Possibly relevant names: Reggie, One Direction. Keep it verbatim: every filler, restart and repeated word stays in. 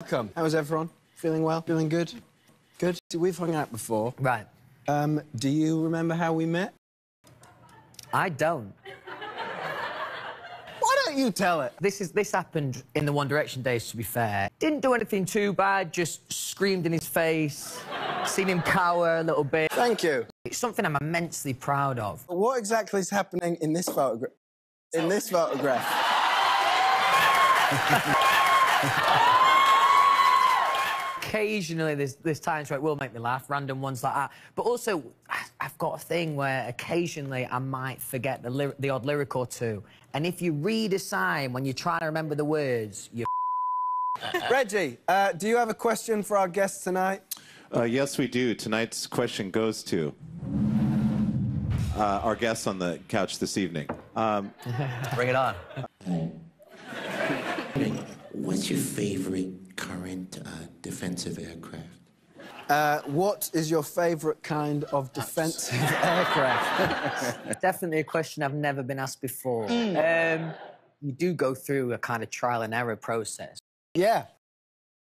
Welcome. How is everyone? Feeling well? Feeling good? Good. See, we've hung out before. Right. Um, do you remember how we met? I don't. Why don't you tell it? This is this happened in the One Direction days, to be fair. Didn't do anything too bad, just screamed in his face, seen him cower a little bit. Thank you. It's something I'm immensely proud of. What exactly is happening in this photograph? In oh. this photograph? Occasionally, there's, there's times where it will make me laugh, random ones like that. But also, I've got a thing where occasionally I might forget the, lyri the odd lyric or two. And if you read a sign when you're trying to remember the words, you... Reggie, uh, do you have a question for our guests tonight? Uh, yes, we do. Tonight's question goes to uh, our guests on the couch this evening. Um... Bring it on. What's your favorite current uh, defensive aircraft? Uh, what is your favorite kind of defensive aircraft? Definitely a question I've never been asked before. Mm. Um, you do go through a kind of trial and error process. Yeah.